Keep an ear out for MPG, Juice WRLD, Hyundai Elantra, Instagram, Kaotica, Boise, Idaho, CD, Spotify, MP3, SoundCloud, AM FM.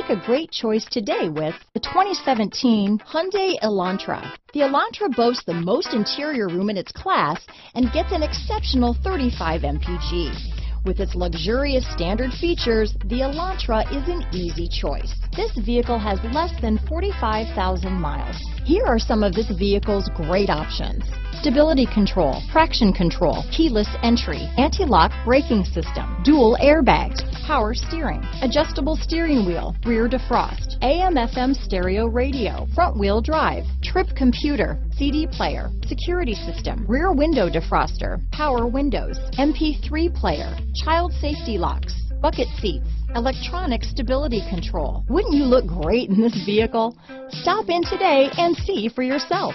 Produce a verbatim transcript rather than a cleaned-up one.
Make a great choice today with the twenty seventeen Hyundai Elantra. The Elantra boasts the most interior room in its class and gets an exceptional thirty-five M P G. With its luxurious standard features, the Elantra is an easy choice. This vehicle has less than forty-five thousand miles. Here are some of this vehicle's great options: stability control, traction control, keyless entry, anti-lock braking system, dual airbags, power steering, adjustable steering wheel, rear defrost, A M F M stereo radio, front wheel drive, trip computer, C D player, security system, rear window defroster, power windows, M P three player, child safety locks, bucket seats, electronic stability control. Wouldn't you look great in this vehicle? Stop in today and see for yourself.